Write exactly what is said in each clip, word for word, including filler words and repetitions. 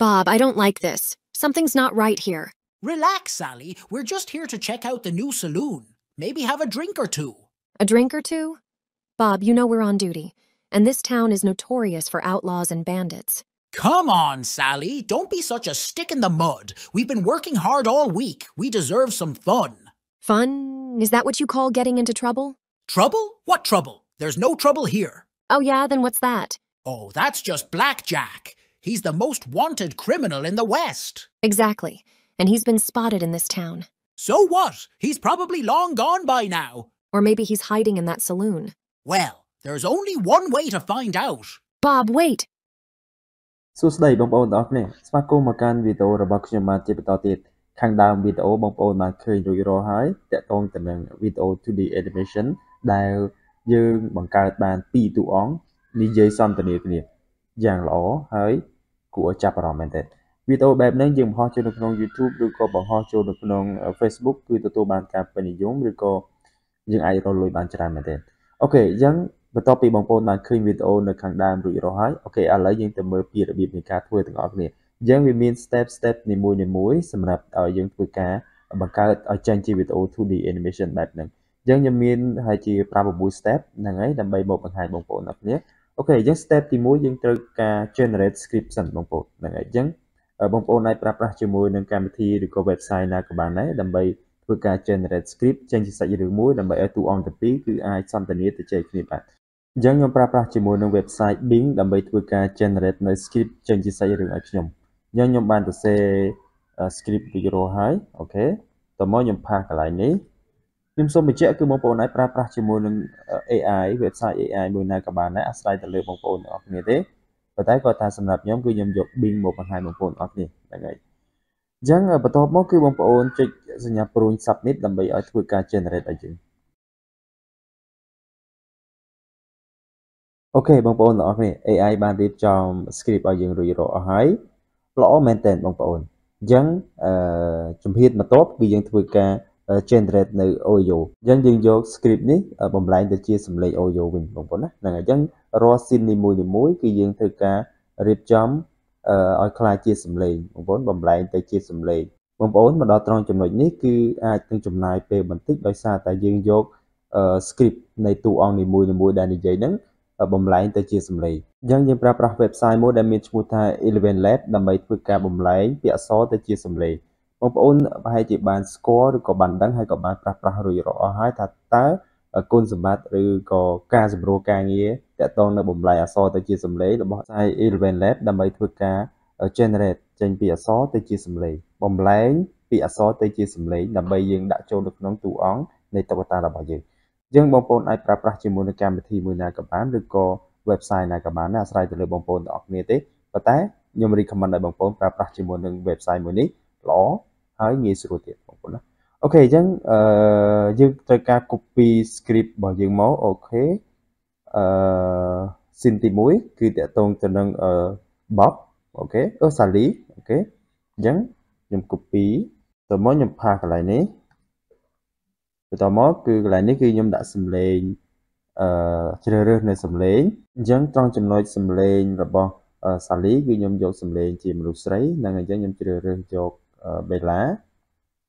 Bob, I don't like this. Something's not right here. Relax, Sally. We're just here to check out the new saloon. Maybe have a drink or two. A drink or two? Bob, you know we're on duty, and this town is notorious for outlaws and bandits. Come on, Sally. Don't be such a stick in the mud. We've been working hard all week. We deserve some fun. Fun? Is that what you call getting into trouble? Trouble? What trouble? There's no trouble here. Oh, yeah? Then what's that? Oh, that's just Blackjack. He's the most wanted criminal in the West. Exactly. And he's been spotted in this town. So what? He's probably long gone by now. Or maybe he's hiding in that saloon. Well, there's only one way to find out. Bob, wait! សួស្តីបងប្អូនទាំងអស់គ្នាស្វាគមន៍មកកាន់វីដេអូរបស់ខ្ញុំបាទជាបន្តទៀតខាងដើមវីដេអូបងប្អូនបានឃើញរួចរាល់ហើយតាក់ទងទៅនឹងវីដេអូ វីដេអូបែបនេះ យើងបង្ហោះចូលនៅក្នុង YouTube ឬក៏បង្ហោះចូលនៅក្នុង Facebook គឺទទួលបានការពេញនិយមឬក៏យើងអាចរកលុយបានច្រើនមែនទេអូខេអញ្ចឹងបន្ទាប់ពីបងប្អូនបានឃើញវីដេអូនៅខាងដើមរួចរាល់ហើយអូខេឥឡូវយើងទៅមើលពីរបៀបនៃការធ្វើទាំងអស់គ្នាអញ្ចឹងវាមាន step step នីមួយៗសម្រាប់ឲ្យយើងធ្វើការបង្កើតឲ្យចេញជា វីដេអូ two D animation បែបហ្នឹងអញ្ចឹងខ្ញុំមានហើយជា five six step ហ្នឹងហើយដើម្បីមកបង្ហាញបងប្អូនអរគ្នាអូខេអញ្ចឹង step ទី one យើងត្រូវការ generate script សិនបងប្អូនហ្នឹងហើយអញ្ចឹង បងប្អូនអាចប្រើប្រាស់ជាមួយនឹងកម្មវិធីឬក៏ website ណាក៏បានដែរដើម្បីធ្វើការ generate script ចេញជាសាច់រឿងមួយដើម្បីឲ្យតួអង្គទាំងពីរគឺអាចសន្ទនាទៅចែកគ្នាបាទអញ្ចឹងខ្ញុំប្រើប្រាស់ជាមួយនឹង website Bing ដើម្បីធ្វើការ generate នៅ script ចេញជាសាច់រឿងឲ្យខ្ញុំអញ្ចឹងខ្ញុំបានសរសេរ script រួចរាល់ហើយអូខេតើមកខ្ញុំផាសកន្លែងនេះខ្ញុំសូមបញ្ជាក់គឺបងប្អូនអាចប្រើប្រាស់ជាមួយនឹង A I website A I មួយណាក៏បានដែរអាស្រ័យទៅលើបងប្អូនទាំងអស់គ្នាទេ តែគាត់ថាសម្រាប់ខ្ញុំគឺខ្ញុំយក Bing មកបង្ហាញបងប្អូនអរគ្នាហ្នឹងហើយអញ្ចឹងបន្ទាប់មកគឺបងប្អូនចុចសញ្ញាព្រួញ Submit ដើម្បីឲ្យធ្វើការ generate ឲ្យយើងអូខេបងប្អូនអរគ្នា A I បានរៀបចំ script ឲ្យយើងរួចរាល់ហើយល្អមែនតើបងប្អូនអញ្ចឹងជំហានបន្ទាប់គឺយើងធ្វើការ generate នៅ Oyo អញ្ចឹងយើងយក script នេះបំលែងទៅជាសម្លេង Oyo វិញបងប្អូនណាហ្នឹងហើយអញ្ចឹងរាល់ scene នីមួយៗគឺយើងត្រូវការរៀបចំឲ្យคล้ายជាសម្លេងបងប្អូនបំលែងទៅជាសម្លេងបងប្អូនមកដល់ត្រង់ចំណុចនេះគឺអាចនឹងចំណាយពេលបន្តិចដោយសារតែយើងយក script នៃតួអង្គនីមួយៗដែលនិយាយហ្នឹងបំលែងទៅជាសម្លេងអញ្ចឹងយើងប្រើប្រាស់ website មួយដែលមានឈ្មោះថា Eleven Lab ដើម្បីធ្វើការបំលែងពាក្យអក្សរទៅជាសម្លេង បងប្អូនប្រហែលជាបានស្គាល់ឬក៏បានដឹងហើយក៏បានប្រាស់ប្រាស់រួចរាល់ហើយថាតើគុណសម្បត្តិឬក៏ការសម្រួលការងារតាក់ទងនៅបំលែងអក្សរទៅជាសម្លេងរបស់ generate ចេញពីអក្សរទៅជាសម្លេងបំលែងពីអក្សរទៅជាសម្លេងដើម្បីយើងដាក់ចូលនៅក្នុងតួអង្គនៃតវតារបស់យើងយើងបងប្អូនអាចប្រើប្រាស់ជាមួយនឹងកម្មវិធីមួយណាក៏បានឬក៏ website ណាក៏បានអាស្រ័យទៅលើបងប្អូនទាំងអស់គ្នាទេប៉ុន្តែខ្ញុំ recommend ឲ្យបងប្អូនប្រើប្រាស់ជាមួយនឹង website មួយនេះល្អ ហើយងាយស្រួលទៀតបងប្អូនណាអូខេអញ្ចឹងយើងត្រូវការ copy script របស់យើងមកអូខេអឺស៊ីនទី oneគឺតាក់ទងទៅនឹង Bob អូខេអឺ Sally អូខេអញ្ចឹងខ្ញុំ copy បន្ទាប់មកខ្ញុំផាសកន្លែងនេះបន្ទាប់មកគឺកន្លែងនេះគឺខ្ញុំដាក់សម្លេងជ្រើសរើសនៅសម្លេងអញ្ចឹងត្រង់ចំណុចសម្លេងរបស់ Sally គឺខ្ញុំយកសម្លេងជាមនុស្សស្រីហ្នឹងអញ្ចឹងខ្ញុំជ្រើសរើសយក Bella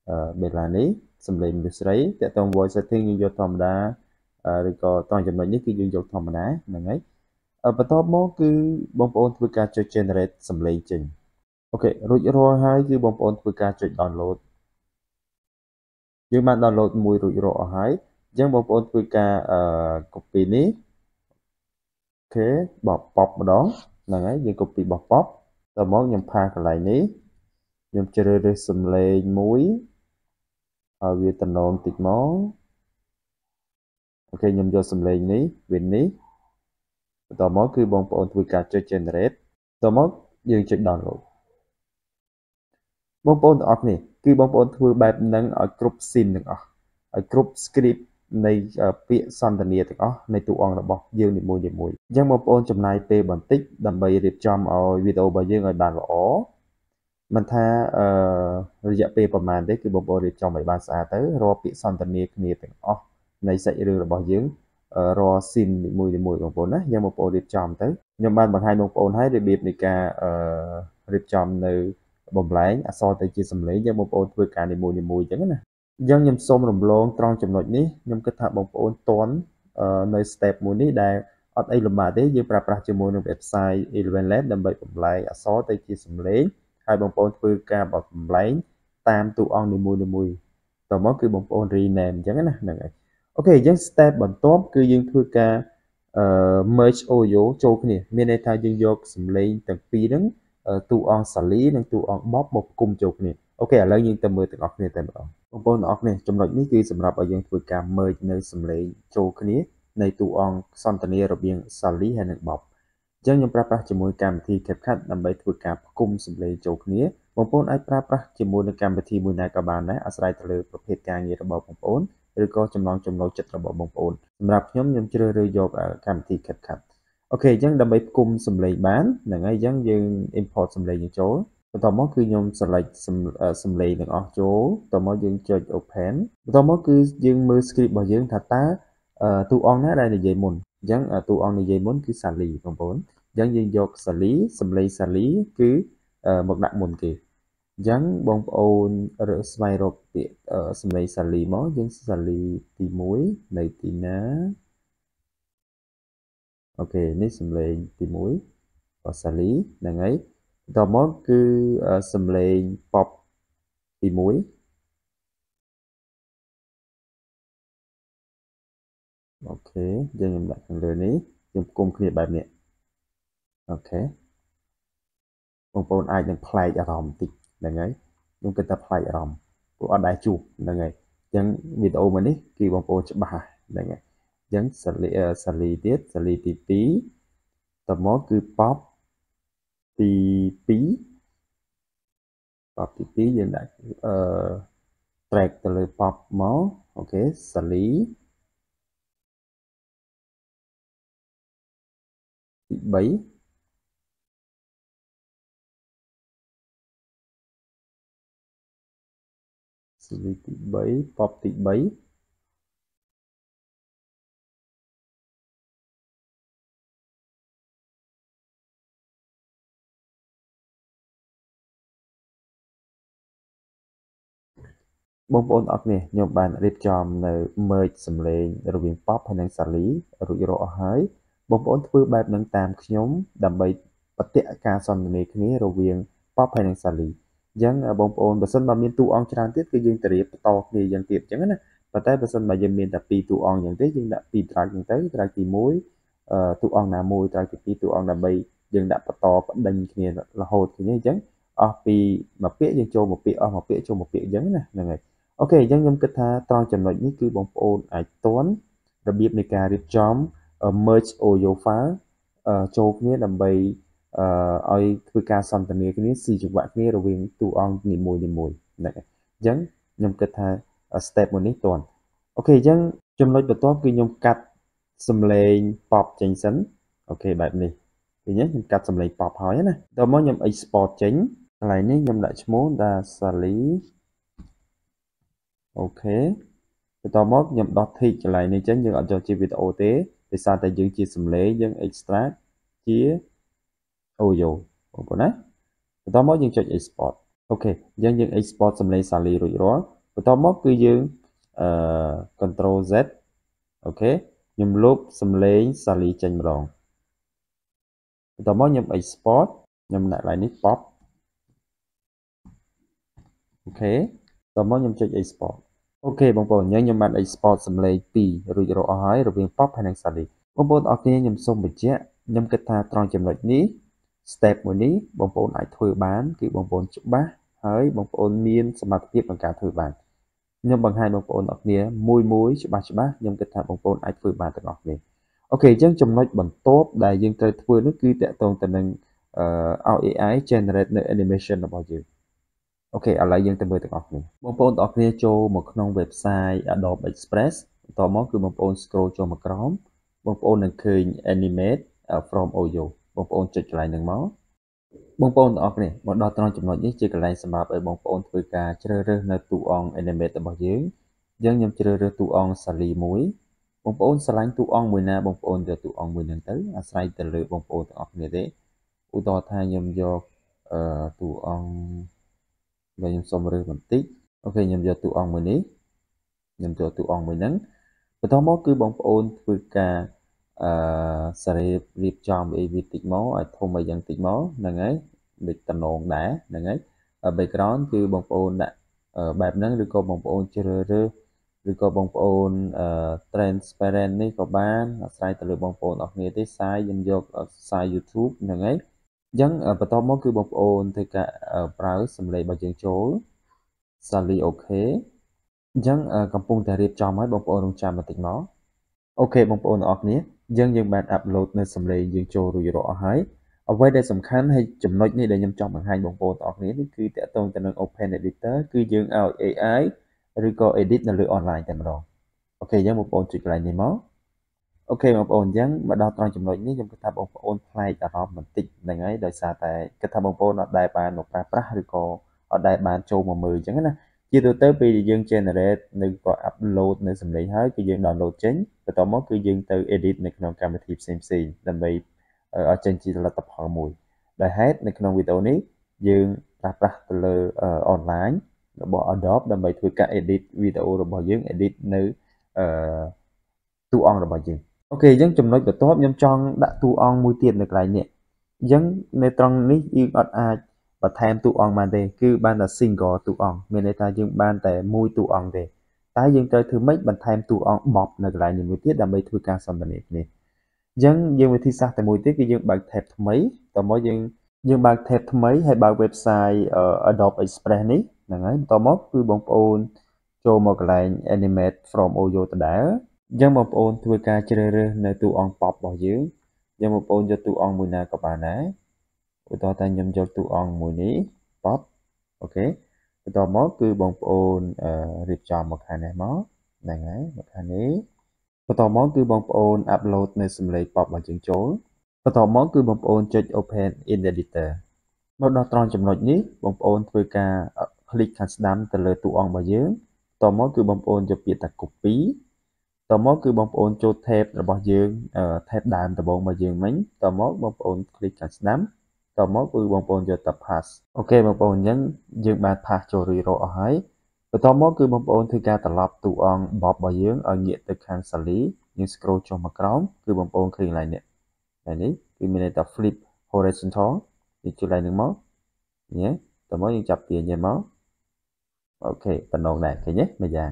អឺBellaនេះសម្លេងមនុស្សស្រីតាក់ទង voice setting យើងយកធម្មតាឬក៏ត្រង់ចំណុចនេះគឺយើងយកធម្មតាហ្នឹងហើយបន្ទាប់មកគឺបងប្អូនធ្វើការចុច generate សម្លេងចេញអូខេរួចរាល់ហើយគឺបងប្អូនធ្វើការចុច download យើងបាន download មួយរួចរាល់ហើយអញ្ចឹងបងប្អូនធ្វើការអឺ copy នេះអូខេបោះ pop ម្ដងហ្នឹងហើយយើង copy បោះ pop តោះមកខ្ញុំផាសកន្លែងនេះ ខ្ញុំជ្រើសរើសសម្លេងមួយឲ្យវាតំណងតិចមកអូខេខ្ញុំយកសម្លេងនេះវិញនេះបន្តមកគឺបងប្អូនធ្វើការចុច generate បន្តមកយើងចុច download បងប្អូនទាំងអស់គ្នាគឺបងប្អូនធ្វើបែបហ្នឹងឲ្យគ្រប់ scene ទាំងអស់ឲ្យគ្រប់ script នៃពាក្យសន្ទនាទាំងអស់នៃតួអង្គរបស់យើងនីមួយៗអញ្ចឹងបងប្អូនចំណាយពេលបន្តិចដើម្បីរៀបចំឲ្យវីដេអូរបស់យើងឲ្យបានល្អ มันថារយៈពេលប្រហែលទេគឺបងប្អូនរៀបចំឲ្យបានស្អាតទៅរាល់ពាក្យសន្ទនាគ្នាទាំងអស់នៃសាច់រឿងរបស់យើងរាល់ស៊ីននីមួយៗបងប្អូនណាយើងបងប្អូនរៀបចំទៅខ្ញុំបានបង្ហាញបងប្អូនឲ្យរបៀបនៃការ รีบจำในบ่มไหลอักษรแต่จีสำลียังบ่มโอนด้วยการในมวยในมวยจังนะยังยำส้มหลงหลงตรองจำนวนนี้ยำกระทะบ่มโอนต้นในสเต็ปมวยนี้ได้อัดไอหลงมาได้ยังปราบปราบจำนวนในเว็บไซต์อีเวนต์แล็บดำใบบ่มไหลอักษรแต่จีสำลีให้บ่มโอนด้วยการบ่มไหลตามตัวอ่อนในมวยในมวยต่อมาคือบ่มโอนรีเนมจังนะนั่นไงโอเคยังสเต็ปบ่มต้นคือยังด้วยการmerge โอโยโจกนี่เมื่อในทางยังยกสำลีตั้งปีนั้นตูออนสลีนั่งตูออนบ๊อบบ๊อบกลุ่มโจกนี่โอเคแล้วยังแต่เมื่อตั้งออกนี่แต่เมื่อออกบนออกนี่จำนวนนี้คือสำหรับยังฝึกการ merge ในสำลีโจกนี่ในตูออนซอนตันนี่ระเบียงสลีให้หนึ่งบ๊อบยังยังปราบปราบจมูกการที่เข็มขัดนำไปฝึกการกลุ่มสำลีโจกนี่บางคนอาจปราบปราบจมูกในการที่มูลนากบาลนะอาศัยทะเลประเภทการเงินระบบบางคนหรือก็จำลองจำลองจัดระบบบางคนสำหรับย้อมย้อมเจริญโยกการที่เข็มขัดโอเคยังดำไปกลุ่มสำลีบ้านหนังไอ้ยังยัง import สำลียังโจ้ต่อมาคือยมสไลด์สำลีหนังออกโจ้ต่อมายังเจอ open ต่อมาคือยังมือสกิบบ่ยังถัดตาตัวอ่อนน่าได้ในใยมุนยังตัวอ่อนในใยมุนคือสำลีของผมยังยังโยกสำลีสำลีสำลีคือmột nặng muôn kỳ dáng bông ôn rồi vài rồi bị sầm lầy sầm lì mó dáng sầm lì tì muối này tì ná ok nít sầm lầy tì muối và sầm lì là ngay tò mó cứ sầm lầy bọc tì muối ok giờ mình đặt thằng lừa ní dùng cùng kia bài miệng okบางคนอาจจะพลายอารมณ์ติดยังไงยังก็จะพลายอารมณ์ก็อาจได้จูบยังไงยังวิดีโอมันนี่คือบางคนจะบ้ายังไงยังสลีสลีเด็ดสลีตีปีแต่หม้อคือป๊อปตีปีป๊อปตีปียังได้เอ่อแตกแต่เลยป๊อปหม้อโอเคสลีตีปีสลีติบายปอบติบายบางคนออกเนี่ยโยมบานเรียบจอมในเมย์สำเร็จระเบียงปอบให้นางสลีรุ่ยรอหายบางคนทำแบบนั้นตามขยมดำใบปฏิการสอนในนี้ระเบียงปอบให้นางสลียังบางคนประสบมาเมียนตูอองชาติก็ยังเตรียมตอกนี่ยังเตรียมจังนะปัจจัยประสบมาเมียนแต่ปีตูอองอย่างเต้ยังได้ปีตรายอย่างเต้ตรายตีมุ้ยตูอองหน้ามุ้ยตรายตีปีตูอองหน้าใบยังได้ปัตตอปัดดังนี่ละโหดนี่จังอ๋อปีมาเปี๊ยยังโจมาเปี๊ยอ๋อมาเปี๊ยโจมาเปี๊ยจังนะนั่นไงโอเคยังยังกระทาตอนจำนวนนี้คือบางคนไอต้นระเบียบในการริบจอมเมอร์จโอโยฟ้าโจนี่หน้าใบเอ่อไอ้คือการสอนตัวนี้คือนี้สี่จังหวะนี้เราเวียนตูอองนิมวยนิมวยนะยังยมกระทาสเต็ปวันนี้ตัวโอเคยังจำเลยตัวตัวคือยมกัดสำเร็จปอบจังสันโอเคแบบนี้ทีนี้ยมกัดสำเร็จปอบหอยนะต่อมายมไอ้สปอร์ตจังอะไรนี้ยมได้ชั่วโมงดาสลีโอเคต่อมายมดอทที่อะไรนี้จังยังอัดจอจีวิตโอเต้ไปซาแต่ยังจีสำเร็จยังเอ็กซ์ตร้าจีโอโยโอปนะต่อมายังจะเอ็กซ์พอร์ตโอเคยังยังเอ็กซ์พอร์ตสำเร็จสารีรุ่ยร้อนต่อมาคือยังเอ่อ Ctrl Z โอเคยมลบสำเร็จสารีจังรองต่อมายมเอ็กซ์พอร์ตยมหน้าไหลนิดป๊อปโอเคต่อมายมจะเอ็กซ์พอร์ตโอเคบางคนยังยมมันเอ็กซ์พอร์ตสำเร็จปีรุ่ยร้อนเอาให้เราเพียงป๊อปให้หนังสารีบางคนออกนี้ยมส่งไปเจ้ายมกระทาตรองจำนวนนี้สเต็ปวันนี้บางคนอาจถือบ้านคือบางคนจุบ้าเฮ้ยบางคนมีนสมาธิบางการถือบ้านยมบางให้บางคนออกเนี้ยมุ้ยมุ้ยจุบ้าจุบ้ายมกระทำบางคนอาจถือบ้านต่างออกเนี้ยโอเคจังจำนวนบันโต๊ะได้ยังจะถือนึกคือแต่ตรงแต่หนึ่งเอ่อ เอ ไอ generate ใน animation เราบอกอยู่โอเคอะไรยังจะมือต่างออกเนี้ยบางคนออกเนี้ยโจมกน้องเว็บไซต์ Adobe Express ต่อมาคือบางคน scroll โจมกร้องบางคนหนึ่งคือ animate from Oyoบางคนจุดอะไรหนึ่งหม้อบางคนออกเนี่ยมาดอตรองจำนวนนี้จุดอะไรสำหรับไอ้บางคนฝึกการเจริญเรื่องในตัวอ่อนแอนิเมตต์บอกยื้อยังยังเจริญเรื่องตัวอ่อนสลีมุ้ยบางคนสลังตัวอ่อนมือหน้าบางคนเดือดตัวอ่อนมือหนึ่งตื้ออาศัยแต่เลยบางคนออกเนี่ยเด้อุตอทายยมโย uh, tụ ông và nhầm xong rồi mình tích. Ok, nhầm giờ tụ ông mình đi nhầm giờ tụ ông mình nắng và thông mô cứ bóng ôn với cả xa rịp rịp chồng về việc tích máu ở thông bài dân tích máu nâng ấy bị tầm ồn đã nâng ấy ở bài đó cứ bóng ôn đã ở bài nắng được có bóng ôn chơi rơ rơ được có bóng ôn transparent này có bán sai từ bóng ôn ở nghe tới sai dân dọc ở sai YouTube nâng ấy dân ở bà thông mô cứ bóng ôn thì cả báo xâm lệ bà dân chối xa lì ok dân cầm phung thầy rịp chồng ấy bóng ôn trong tràm và tích máu. Ok bóng ôn ở nghe dân dân bạn upload nơi xâm lệ dân chối rồi rõ hái ở đây đây sầm khán hay chấm nói như đây nhầm trong bằng hai bóng ôn ở nghe cứ tệ tôn tên Open Editor cứ dân ở a i rồi có edit là lựa online tên rồi. Ok dân bóng ôn trực lại này máu. Ok bóng ôn dân mà đo trong chấm nói như dân cái tháp bóng ôn play đã rõ mình tích này ấy đời xa tại cái tháp bóng ôn ở đài bàn một bà prá rồi có ở đài bàn châu mà mười chẳng hạn chỉ tôi tới vì dân generate nên có upload nên xử lý hết cái dân download chính và tao mốt cứ dân từ edit này trong camera thiệp xem xì làm vậy ở trên chỉ là tập hợp mùi đại hết này trong video này dân đặt ra từ online bỏ Adobe làm vậy thôi cả edit video rồi bỏ dân edit nữ tu on rồi bỏ dân. Ok dân chụp nói của top nhóm trong đã tu on mùi tiền được lại nhẹ dân nên trong nick yêu ai và thêm tụ ong mà đây cứ ban là single tụ ong mình đây ta dùng ban tại môi tụ ong về tái dùng chơi thứ mấy bằng thêm tụ ong bọc là lại những người tiết là mấy thua ca xong mình này dân dân về thi sát tại môi tiết cái dân bạn thẹp mấy tao mỗi dân dân bạn thẹp mấy hay bao website ở Adobe Express này là ấy tao mốt cứ bóng ôn cho một lại animate from audio ta đã dân bóng ôn thua ca chơi nơi tụ ong pop bỏ dưới dân bóng ôn cho tụ ong mùi nào các bạn ấy tôi ta nhầm cho tụ on mùi ní pop. Ok tôi mó cứ bóng ôn rịp tròn một hai này mó này ấy một hai ní tôi mó cứ bóng ôn upload nơi xâm lệ pop và chứng chối tôi mó cứ bóng ôn cho Open in Editor một đo tròn chậm lột ní bóng ôn với cả click hành đám từ lời tụ on bà dưỡng tôi mó cứ bóng ôn cho biệt tạc cục bí tôi mó cứ bóng ôn cho thép là bà dưỡng thép đàn từ bóng bà dưỡng mánh tôi mó bóng ôn click hành đám tao mốt cứ bong bong cho tập pass. Ok bong bong nhấn dừng bàn pass cho rì rộ hỏi và tao mốt cứ bong bong thưa ca tập lọc tụ on bọt bò dưỡng ở nghĩa từ khang xử lý nhưng scroll cho mặt rõm cứ bong bong khi lại nè này ní khi mình tập flip horizontal thì chưa lại được mốt nhé tao mốt nhưng chập tiền nhé mốt. Ok tận đầu này cái nhé bây giờ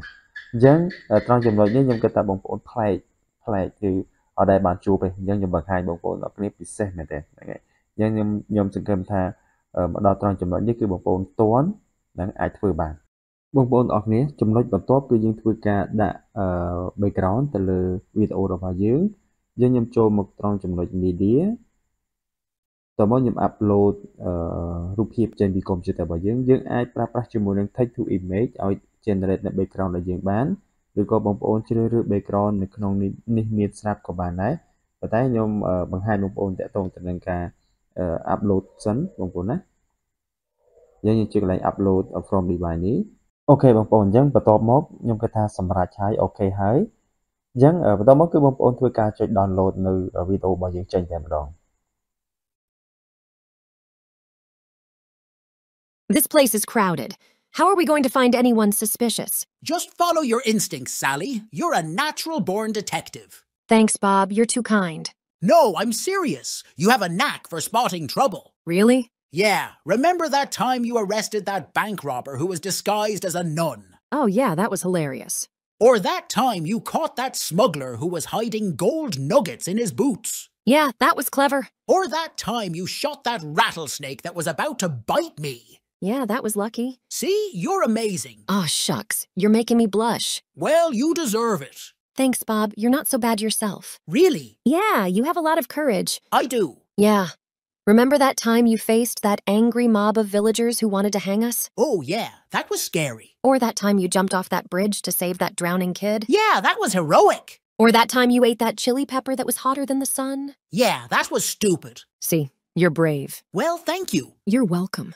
dán trong dòng loại nhé nhưng cái tập bong bong play play từ ở đây bạn chụp về nhưng dùng bằng hai bong bong ở clip xem này đây này dân nhóm sinh cầm tha đo tròn chấm lót nhất cứ bóng bóng toán đang ai thưa bàn bóng bóng ở nghĩa chấm lót bóng top cứ dân thưa ca đã background từ lừa video rồi vào dưới dân nhóm cho một tròn chấm lót media tao muốn nhóm upload chụp hình trên vi computer vào dưới dân ai prapra chấm muốn đang take to image ở generate là background là dân bán rồi có bóng bóng chơi rửa background là không nên nên snap của bạn đấy và tái nhóm bằng hai bóng bóng để tôn từ nâng ca Uh, upload sẵn bóng bóng á dân như chưa lại upload from device ní. Ok bóng bóng dân và top mốt nhóm cái tha xâm ra trái ok hái dân ở uh, top mốt cứ bóng bóng thưa ca cho download nơi uh, video bao nhiêu trình dành rồi. This place is crowded. How are we going to find anyone suspicious? Just follow your instincts, Sally. You're a natural born detective. Thanks, Bob. You're too kind. No, I'm serious. You have a knack for spotting trouble. Really? Yeah. Remember that time you arrested that bank robber who was disguised as a nun? Oh, yeah, that was hilarious. Or that time you caught that smuggler who was hiding gold nuggets in his boots. Yeah, that was clever. Or that time you shot that rattlesnake that was about to bite me. Yeah, that was lucky. See, you're amazing. Oh, shucks. You're making me blush. Well, you deserve it. Thanks, Bob. You're not so bad yourself. Really? Yeah, you have a lot of courage. I do. Yeah. Remember that time you faced that angry mob of villagers who wanted to hang us? Oh, yeah. That was scary. Or that time you jumped off that bridge to save that drowning kid? Yeah, that was heroic. Or that time you ate that chili pepper that was hotter than the sun? Yeah, that was stupid. See, you're brave. Well, thank you. You're welcome.